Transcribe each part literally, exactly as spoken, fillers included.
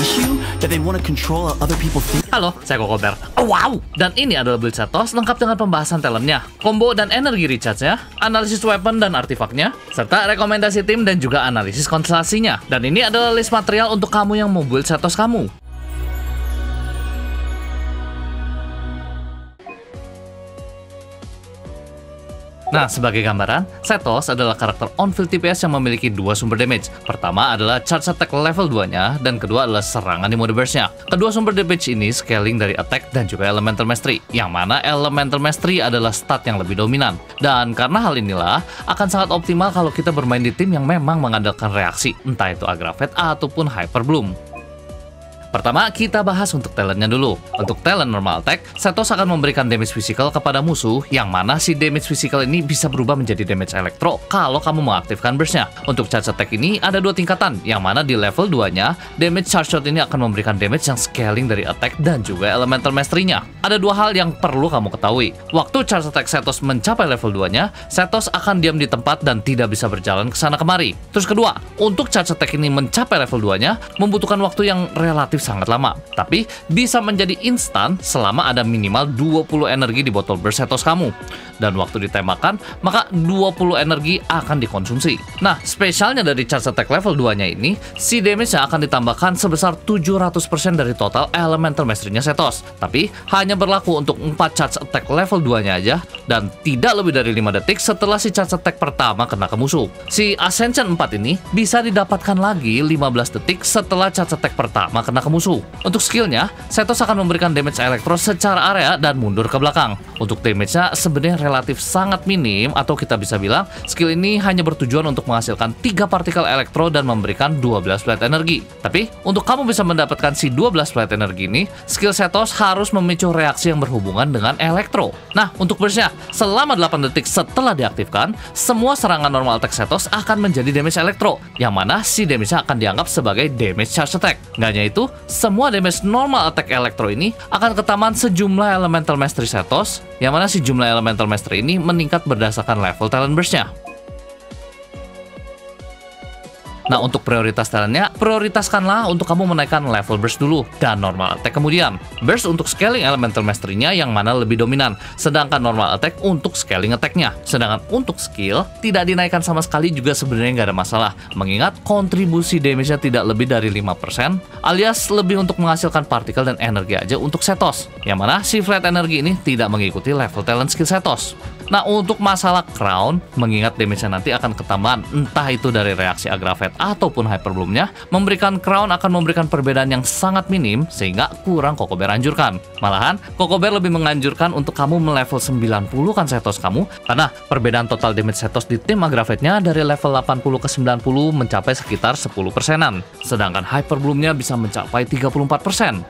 issue that they want to control how other people think. Halo, saya Kokobear. Oh, wow! Dan ini adalah build Sethos lengkap dengan pembahasan talentnya, combo dan energi recharge-nya, analisis weapon dan artifaknya, serta rekomendasi tim dan juga analisis konstelasinya. Dan ini adalah list material untuk kamu yang mau build Sethos kamu. Nah, sebagai gambaran, Sethos adalah karakter on-field T P S yang memiliki dua sumber damage. Pertama adalah charge attack level dua-nya, dan kedua adalah serangan di mode burst-nya. Kedua sumber damage ini scaling dari attack dan juga elemental mastery, yang mana elemental mastery adalah stat yang lebih dominan. Dan karena hal inilah, akan sangat optimal kalau kita bermain di tim yang memang mengandalkan reaksi, entah itu Aggravate ataupun Hyperbloom. Pertama, kita bahas untuk talentnya dulu. Untuk talent normal attack, Sethos akan memberikan damage physical kepada musuh, yang mana si damage physical ini bisa berubah menjadi damage elektro kalau kamu mengaktifkan burst-nya. Untuk charge attack ini ada dua tingkatan, yang mana di level dua-nya, damage charge shot ini akan memberikan damage yang scaling dari attack dan juga elemental mastery-nya. Ada dua hal yang perlu kamu ketahui. Waktu charge attack Sethos mencapai level dua-nya, Sethos akan diam di tempat dan tidak bisa berjalan ke sana kemari. Terus kedua, untuk charge attack ini mencapai level dua-nya, membutuhkan waktu yang relatif sangat lama, tapi bisa menjadi instan selama ada minimal dua puluh energi di botol burst Sethos kamu. Dan waktu ditembakkan, maka dua puluh energi akan dikonsumsi. Nah, spesialnya dari charge attack level dua-nya ini, si damage-nya akan ditambahkan sebesar tujuh ratus persen dari total elemental mastery-nya Sethos, tapi hanya berlaku untuk empat charge attack level dua-nya aja, dan tidak lebih dari lima detik setelah si charge attack pertama kena ke musuh. Si Ascension empat ini bisa didapatkan lagi lima belas detik setelah charge attack pertama kena ke musuh. Untuk skillnya, Sethos akan memberikan damage elektro secara area dan mundur ke belakang. Untuk damage-nya sebenarnya relatif sangat minim, atau kita bisa bilang skill ini hanya bertujuan untuk menghasilkan tiga partikel elektro dan memberikan dua belas flat energi. Tapi untuk kamu bisa mendapatkan si dua belas flat energi ini, skill Sethos harus memicu reaksi yang berhubungan dengan elektro. Nah, untuk burst-nya, selama delapan detik setelah diaktifkan, semua serangan normal attack Sethos akan menjadi damage elektro, yang mana si damage-nya akan dianggap sebagai damage charge attack. Nggak hanya itu, semua damage normal attack elektro ini akan ketaman sejumlah elemental mastery Sethos, yang mana si jumlah elemental mastery ini meningkat berdasarkan level talent burst-nya. Nah, untuk prioritas talentnya, prioritaskanlah untuk kamu menaikkan level burst dulu, dan normal attack kemudian. Burst untuk scaling elemental mastery-nya yang mana lebih dominan, sedangkan normal attack untuk scaling attack-nya. Sedangkan untuk skill, tidak dinaikkan sama sekali juga sebenarnya nggak ada masalah, mengingat kontribusi damage-nya tidak lebih dari lima persen, alias lebih untuk menghasilkan partikel dan energi aja untuk Sethos, yang mana si flat energi ini tidak mengikuti level talent skill Sethos. Nah, untuk masalah crown, mengingat damage-nya nanti akan ketambahan, entah itu dari reaksi Aggravate ataupun Hyperbloom-nya, memberikan crown akan memberikan perbedaan yang sangat minim, sehingga kurang Kokobear anjurkan. Malahan, Kokobear lebih menganjurkan untuk kamu melevel sembilan puluh-kan Sethos kamu, karena perbedaan total damage Sethos di tim Aggravate-nya dari level delapan puluh ke sembilan puluh mencapai sekitar sepuluh persenan, sedangkan Hyperbloom-nya bisa mencapai tiga puluh empat persen.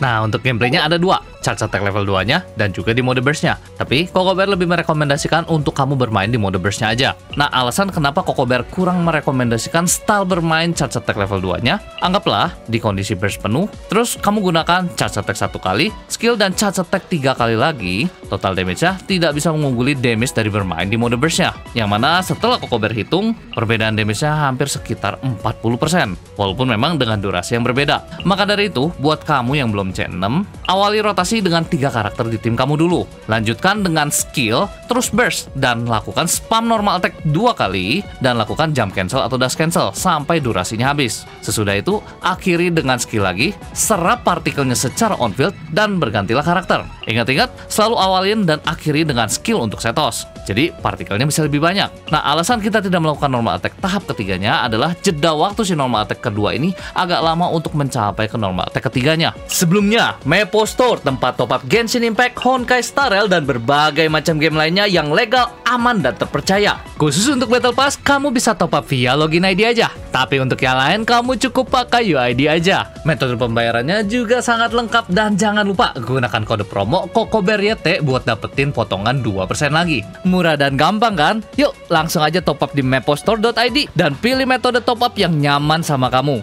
Nah, untuk gameplaynya ada dua, charge attack level dua-nya dan juga di mode burst-nya. Tapi Kokobear lebih merekomendasikan untuk kamu bermain di mode burst-nya aja. Nah, alasan kenapa Kokobear kurang merekomendasikan style bermain charge attack level dua-nya, anggaplah di kondisi burst penuh, terus kamu gunakan charge attack satu kali, skill dan charge attack tiga kali lagi, total damage-nya tidak bisa mengungguli damage dari bermain di mode burst-nya. Yang mana setelah Kokobear hitung, perbedaan damage-nya hampir sekitar empat puluh persen, walaupun memang dengan durasi yang berbeda. Maka dari itu, buat kamu yang belum C enam, awali rotasi dengan tiga karakter di tim kamu dulu. Lanjutkan dengan skill, terus burst, dan lakukan spam normal attack dua kali, dan lakukan jump cancel atau dash cancel sampai durasinya habis. Sesudah itu, akhiri dengan skill lagi, serap partikelnya secara on-field, dan bergantilah karakter. Ingat-ingat, selalu awalin dan akhiri dengan skill untuk Sethos. Jadi, partikelnya bisa lebih banyak. Nah, alasan kita tidak melakukan normal attack tahap ketiganya adalah jeda waktu si normal attack kedua ini agak lama untuk mencapai ke normal attack ketiganya. Sebelum Meppostore, tempat top up Genshin Impact, Honkai Star Rail, dan berbagai macam game lainnya yang legal, aman, dan terpercaya. Khusus untuk Battle Pass, kamu bisa top up via login I D aja. Tapi untuk yang lain, kamu cukup pakai U I D aja. Metode pembayarannya juga sangat lengkap, dan jangan lupa gunakan kode promo Kokobear Y T buat dapetin potongan dua persen lagi. Murah dan gampang kan? Yuk, langsung aja top up di Meppostore dot I D dan pilih metode top up yang nyaman sama kamu.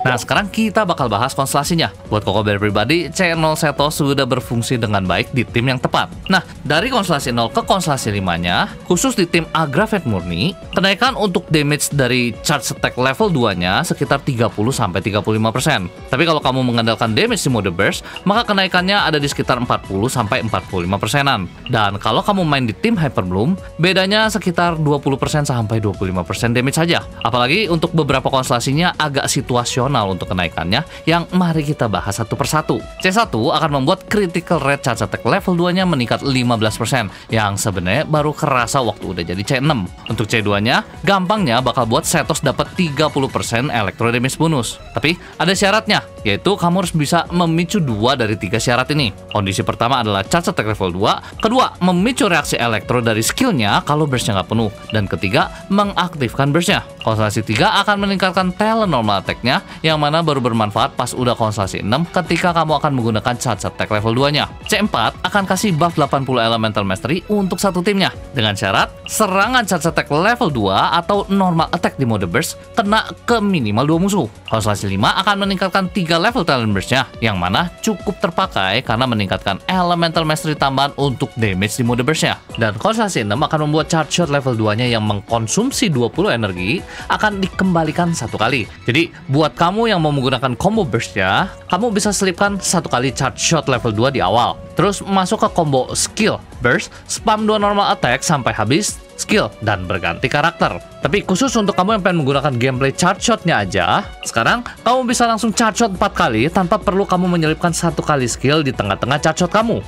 Nah, sekarang kita bakal bahas konstelasinya. Buat Kokobear pribadi, C nol Sethos sudah berfungsi dengan baik di tim yang tepat. Nah, dari konstelasi nol ke konstelasi lima-nya, khusus di tim Aggravate murni, kenaikan untuk damage dari charge attack level dua-nya sekitar tiga puluh sampai tiga puluh lima persen. Tapi kalau kamu mengandalkan damage di mode burst, maka kenaikannya ada di sekitar empat puluh sampai empat puluh lima persenan. Dan kalau kamu main di tim Hyperbloom, bedanya sekitar dua puluh persen sampai dua puluh lima persen damage saja. Apalagi untuk beberapa konstelasinya agak situasional untuk kenaikannya, yang mari kita bahas satu persatu. C satu akan membuat critical rate charge attack level dua-nya meningkat lima belas persen, yang sebenarnya baru kerasa waktu udah jadi C enam. Untuk C dua-nya, gampangnya bakal buat Sethos dapat tiga puluh persen electro damage bonus. Tapi ada syaratnya, yaitu kamu harus bisa memicu dua dari tiga syarat ini. Kondisi pertama adalah charge attack level dua, kedua, memicu reaksi elektro dari skillnya kalau burstnya nggak penuh, dan ketiga, mengaktifkan burstnya. Konstelasi tiga akan meningkatkan talent normal attack-nya, yang mana baru bermanfaat pas udah konstelasi enam ketika kamu akan menggunakan charge attack level dua-nya. C empat akan kasih buff delapan puluh elemental mastery untuk satu timnya, dengan syarat serangan charge attack level dua atau normal attack di mode burst kena ke minimal dua musuh. Konstelasi lima akan meningkatkan tiga level talent burst-nya, yang mana cukup terpakai karena meningkatkan elemental mastery tambahan untuk damage di mode burst-nya. Dan konstelasi enam akan membuat charge shot level dua-nya yang mengkonsumsi dua puluh energi akan dikembalikan satu kali. Jadi buat kamu Kamu yang mau menggunakan combo burst-nya, kamu bisa selipkan satu kali charge shot level dua di awal. Terus masuk ke combo skill burst, spam dua normal attack sampai habis skill dan berganti karakter. Tapi khusus untuk kamu yang pengen menggunakan gameplay charge shot-nya aja, sekarang kamu bisa langsung charge shot empat kali tanpa perlu kamu menyelipkan satu kali skill di tengah-tengah charge shot kamu.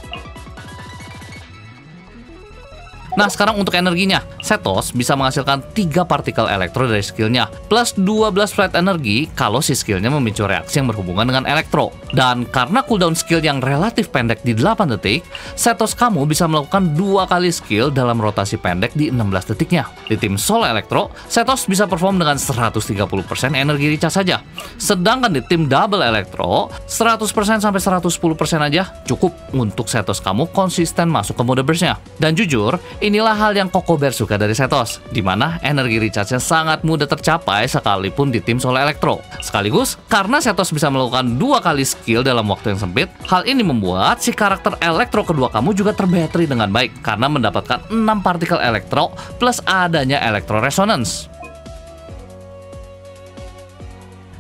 Nah, sekarang untuk energinya, Sethos bisa menghasilkan tiga partikel elektro dari skillnya, plus dua belas flat energi kalau si skillnya memicu reaksi yang berhubungan dengan elektro. Dan karena cooldown skill yang relatif pendek di delapan detik, Sethos kamu bisa melakukan dua kali skill dalam rotasi pendek di enam belas detiknya. Di tim solo elektro, Sethos bisa perform dengan seratus tiga puluh persen energi recharge saja. Sedangkan di tim double elektro, seratus persen sampai seratus sepuluh persen aja cukup untuk Sethos kamu konsisten masuk ke mode burst-nya. Dan jujur, inilah hal yang Kokobear suka dari Sethos, di mana energi recharge-nya sangat mudah tercapai sekalipun di tim solo elektro. Sekaligus, karena Sethos bisa melakukan dua kali skill dalam waktu yang sempit, hal ini membuat si karakter elektro kedua kamu juga terbateri dengan baik karena mendapatkan enam partikel elektro plus adanya elektro resonance.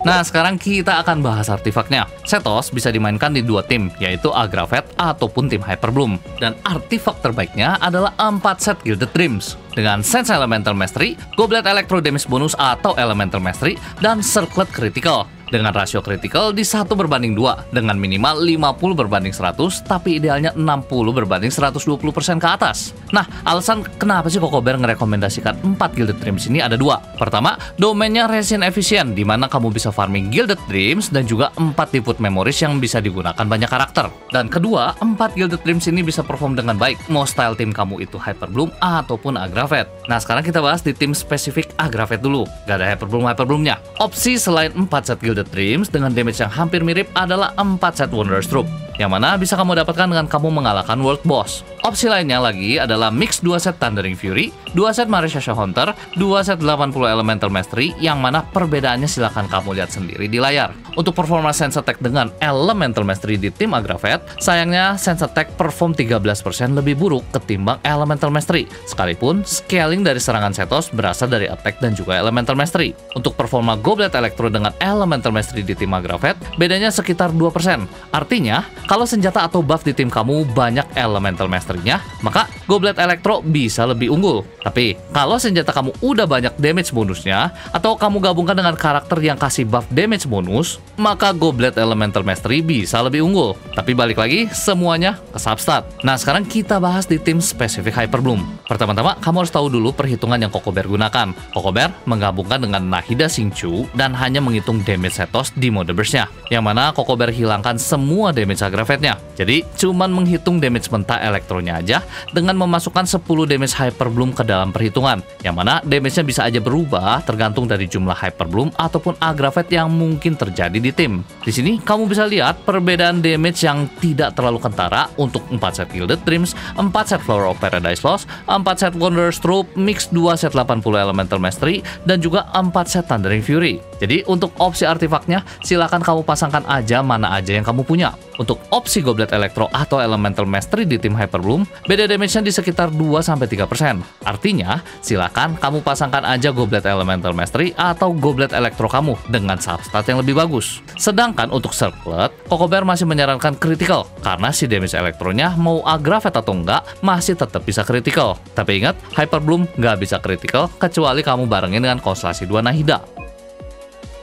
Nah, sekarang kita akan bahas artefaknya. Sethos bisa dimainkan di dua tim, yaitu Aggravate ataupun tim Hyperbloom. Dan artefak terbaiknya adalah empat set Gilded Dreams, dengan Sense Elemental Mastery, Goblet Electro Damage Bonus atau Elemental Mastery, dan Circlet Critical. Dengan rasio critical di satu berbanding dua, dengan minimal lima puluh berbanding seratus, tapi idealnya enam puluh berbanding seratus dua puluh persen ke atas. Nah, alasan kenapa sih Kokobear ngerekomendasikan empat Gilded Dreams ini ada dua. Pertama, domainnya resin efisien, di mana kamu bisa farming Gilded Dreams dan juga empat Deepwood Memories yang bisa digunakan banyak karakter. Dan kedua, empat Gilded Dreams ini bisa perform dengan baik, mau style tim kamu itu Hyperbloom ataupun Aggravate. Nah, sekarang kita bahas di tim spesifik Aggravate dulu, gak ada Hyperbloom-Hyperbloomnya. Opsi selain empat set Gilded Dreams dengan damage yang hampir mirip adalah empat set Wanderer's Troupe, yang mana bisa kamu dapatkan dengan kamu mengalahkan World Boss. Opsi lainnya lagi adalah mix dua set Thundering Fury, dua set Marisha Hunter, dua set delapan puluh Elemental Mastery, yang mana perbedaannya silahkan kamu lihat sendiri di layar. Untuk performa Sense Attack dengan Elemental Mastery di tim Aggravate, sayangnya Sense Attack perform tiga belas persen lebih buruk ketimbang Elemental Mastery, sekalipun scaling dari serangan Sethos berasal dari Attack dan juga Elemental Mastery. Untuk performa Goblet Electro dengan Elemental Mastery di tim Aggravate, bedanya sekitar dua persen. Artinya, kalau senjata atau buff di tim kamu banyak elemental mastery-nya, maka Goblet Electro bisa lebih unggul. Tapi, kalau senjata kamu udah banyak damage bonusnya, atau kamu gabungkan dengan karakter yang kasih buff damage bonus, maka Goblet Elemental Mastery bisa lebih unggul. Tapi balik lagi, semuanya ke substat. Nah, sekarang kita bahas di tim spesifik Hyperbloom. Pertama-tama, kamu harus tahu dulu perhitungan yang Kokobear gunakan. Kokobear menggabungkan dengan Nahida Xingqiu dan hanya menghitung damage Sethos di mode burst-nya, yang mana Kokobear hilangkan semua damage Aggravate-nya. Jadi, cuman menghitung damage mentah elektronya aja dengan memasukkan sepuluh damage Hyperbloom ke dalam perhitungan, yang mana damage-nya bisa aja berubah tergantung dari jumlah Hyperbloom ataupun Aggravate yang mungkin terjadi di tim. Di sini, kamu bisa lihat perbedaan damage yang tidak terlalu kentara untuk empat set Gilded Dreams, empat set Flower of Paradise Lost, empat set Wanderer's Troupe, mix dua set delapan puluh Elemental Mastery, dan juga empat set Thundering Fury. Jadi untuk opsi artefaknya, silahkan kamu pasangkan aja mana aja yang kamu punya. Untuk opsi Goblet Elektro atau Elemental Mastery di tim Hyperbloom, beda damage-nya di sekitar dua sampai tiga persen. Artinya, silahkan kamu pasangkan aja Goblet Elemental Mastery atau Goblet Elektro kamu dengan substat yang lebih bagus. Sedangkan untuk Circlet, Kokobear masih menyarankan critical, karena si damage elektronya mau Aggravate atau enggak, masih tetap bisa critical. Tapi ingat, Hyperbloom nggak bisa critical kecuali kamu barengin dengan Konstelasi dua Nahida.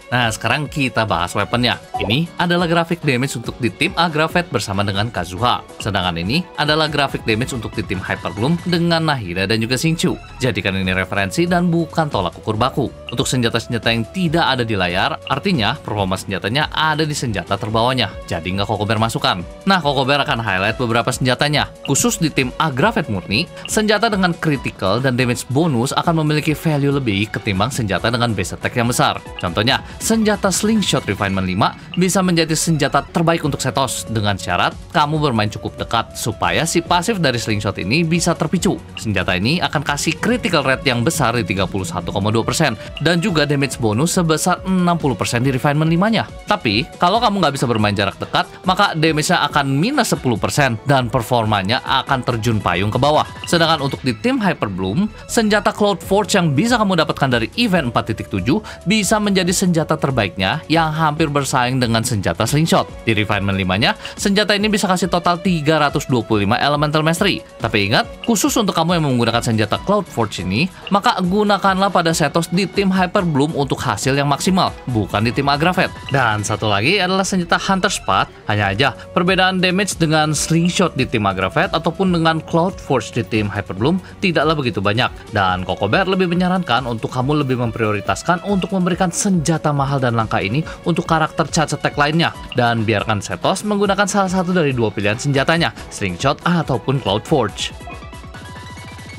Nah, sekarang kita bahas weaponnya. Ini adalah grafik damage untuk di tim Aggravate bersama dengan Kazuha. Sedangkan ini adalah grafik damage untuk di tim Hyperbloom dengan Nahida dan juga Xingqiu. Jadikan ini referensi dan bukan tolak ukur baku. Untuk senjata-senjata yang tidak ada di layar, artinya performa senjatanya ada di senjata terbawahnya. Jadi nggak Kokobear masukkan. Nah, Kokobear akan highlight beberapa senjatanya. Khusus di tim Aggravate murni, senjata dengan critical dan damage bonus akan memiliki value lebih ketimbang senjata dengan base attack yang besar. Contohnya, senjata Slingshot Refinement lima bisa menjadi senjata terbaik untuk Sethos dengan syarat kamu bermain cukup dekat supaya si pasif dari Slingshot ini bisa terpicu. Senjata ini akan kasih critical rate yang besar di tiga puluh satu koma dua persen dan juga damage bonus sebesar enam puluh persen di Refinement lima-nya. Tapi, kalau kamu nggak bisa bermain jarak dekat, maka damage-nya akan minus sepuluh persen dan performanya akan terjun payung ke bawah. Sedangkan untuk di tim Hyperbloom, senjata Cloudforged yang bisa kamu dapatkan dari event empat titik tujuh bisa menjadi senjata terbaiknya yang hampir bersaing dengan senjata Slingshot. Di Refinement lima-nya, senjata ini bisa kasih total tiga ratus dua puluh lima Elemental Mastery. Tapi ingat, khusus untuk kamu yang menggunakan senjata Cloudforge ini, maka gunakanlah pada Sethos di tim Hyperbloom untuk hasil yang maksimal, bukan di tim Aggravate. Dan satu lagi adalah senjata Hunterspot. Hanya aja, perbedaan damage dengan Slingshot di tim Aggravate ataupun dengan Cloudforge di tim Hyperbloom tidaklah begitu banyak. Dan Kokobear lebih menyarankan untuk kamu lebih memprioritaskan untuk memberikan senjata mahal dan langka ini untuk karakter charge attack lainnya, dan biarkan Sethos menggunakan salah satu dari dua pilihan senjatanya, Slingshot ataupun Cloudforge.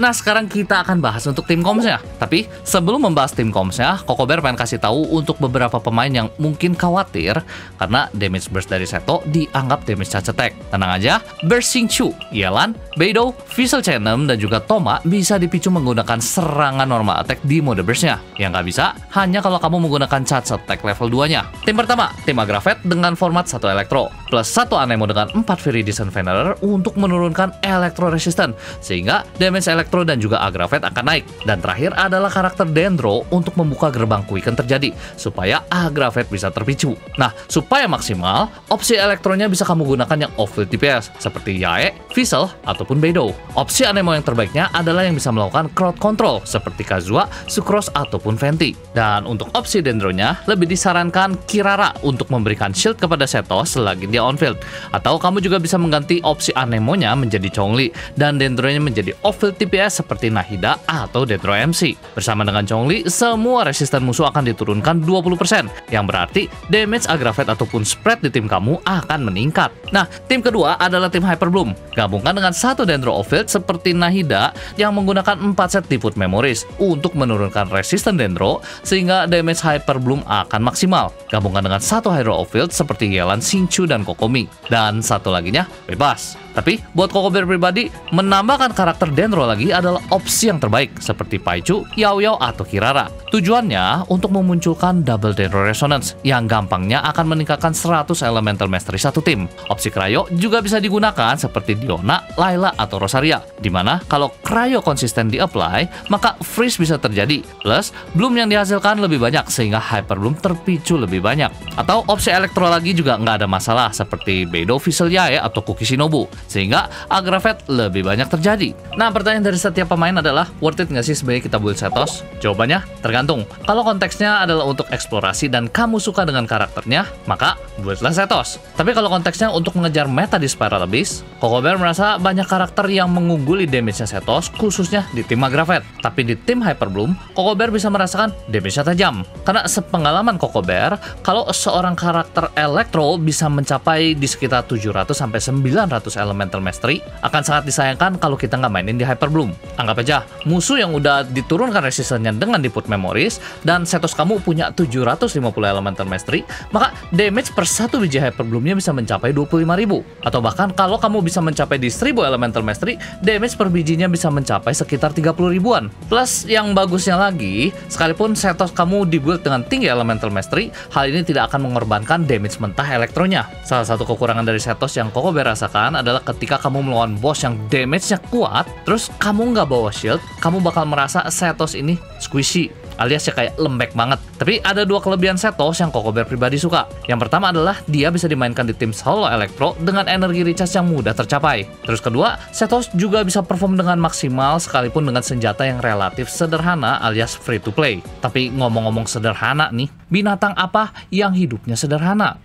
Nah, sekarang kita akan bahas untuk tim komsnya. Tapi sebelum membahas tim komsnya, Kokobear pengen kasih tahu untuk beberapa pemain yang mungkin khawatir karena damage burst dari Seto dianggap damage charge attack. Tenang aja, burst Xingqiu, Yelan, Beidou, Fischl Chenem, dan juga Toma bisa dipicu menggunakan serangan normal attack di mode burstnya. Yang nggak bisa, hanya kalau kamu menggunakan charge attack level dua-nya. Tim pertama, tim Aggravate dengan format satu Elektro, plus satu Anemo dengan empat Viridescent Venerer untuk menurunkan Elektro Resistance, sehingga damage elektro dan juga Aggravate akan naik. Dan terakhir adalah karakter Dendro untuk membuka gerbang Quicken terjadi, supaya Aggravate bisa terpicu. Nah, supaya maksimal, opsi elektronya bisa kamu gunakan yang off-field D P S, seperti Yae, Fischl, ataupun Beidou. Opsi anemo yang terbaiknya adalah yang bisa melakukan crowd control, seperti Kazuha, Sucrose, ataupun Venti. Dan untuk opsi Dendronya, lebih disarankan Kirara untuk memberikan shield kepada Sethos selagi dia on-field. Atau kamu juga bisa mengganti opsi anemonya menjadi Zhongli, dan Dendronya menjadi off-field D P S seperti Nahida atau Dendro M C. Bersama dengan Zhongli, semua resisten musuh akan diturunkan dua puluh persen, yang berarti damage Aggravate ataupun spread di tim kamu akan meningkat. Nah, tim kedua adalah tim Hyperbloom. Gabungkan dengan satu Dendro Offfield seperti Nahida yang menggunakan empat set Deepwood Memories untuk menurunkan resisten Dendro, sehingga damage Hyperbloom akan maksimal. Gabungkan dengan satu Hydro Offfield seperti Yelan, Xingqiu, dan Kokomi. Dan satu laginya bebas. Tapi, buat Kokobear pribadi, menambahkan karakter Dendro lagi adalah opsi yang terbaik, seperti Paichu, Yao Yao, atau Kirara. Tujuannya untuk memunculkan double Dendro Resonance, yang gampangnya akan meningkatkan seratus Elemental Mastery satu tim. Opsi Cryo juga bisa digunakan seperti Diona, Layla, atau Rosaria, dimana kalau Cryo konsisten di-apply, maka freeze bisa terjadi. Plus, bloom yang dihasilkan lebih banyak, sehingga Hyperbloom terpicu lebih banyak. Atau opsi Elektro lagi juga nggak ada masalah, seperti Beidou, Fischl, Yae, atau Kukishinobu, sehingga Aggravate lebih banyak terjadi. Nah, pertanyaan dari setiap pemain adalah worth it nggak sih sebenarnya kita build Sethos? Jawabannya tergantung. Kalau konteksnya adalah untuk eksplorasi dan kamu suka dengan karakternya, maka buatlah Sethos. Tapi kalau konteksnya untuk mengejar meta di Spiral Abyss, Kokobear merasa banyak karakter yang mengungguli damage-nya Sethos, khususnya di tim Aggravate. Tapi di tim Hyperbloom, Kokobear bisa merasakan damage-nya tajam. Karena sepengalaman Kokobear, kalau seorang karakter Elektro bisa mencapai di sekitar tujuh ratus sampai sembilan ratus elemen Elemental Mastery, akan sangat disayangkan kalau kita nggak mainin di Hyperbloom. Anggap aja musuh yang udah diturunkan resistennya dengan Deepwood Memories, dan Sethos kamu punya tujuh ratus lima puluh Elemental Mastery, maka damage per satu biji Hyperbloomnya bisa mencapai dua puluh lima ribu. Atau bahkan kalau kamu bisa mencapai di seribu Elemental Mastery, damage per bijinya bisa mencapai sekitar tiga puluh ribuan. Plus yang bagusnya lagi, sekalipun Sethos kamu dibuild dengan tinggi Elemental Mastery, hal ini tidak akan mengorbankan damage mentah elektronya. Salah satu kekurangan dari Sethos yang Kokobear rasakan adalah ketika kamu melawan boss yang damage-nya kuat, terus kamu nggak bawa shield, kamu bakal merasa Sethos ini squishy, alias ya kayak lembek banget. Tapi ada dua kelebihan Sethos yang Kokobear pribadi suka. Yang pertama adalah dia bisa dimainkan di tim solo elektro dengan energi recharge yang mudah tercapai. Terus kedua, Sethos juga bisa perform dengan maksimal sekalipun dengan senjata yang relatif sederhana alias free to play. Tapi ngomong-ngomong sederhana nih, binatang apa yang hidupnya sederhana?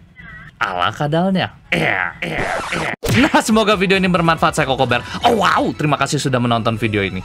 Ala kadalnya. Yeah, yeah, yeah. Nah, semoga video ini bermanfaat. Saya Kokobear. Oh wow, terima kasih sudah menonton video ini.